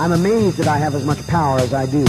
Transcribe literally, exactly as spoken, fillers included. I'm amazed that I have as much power as I do.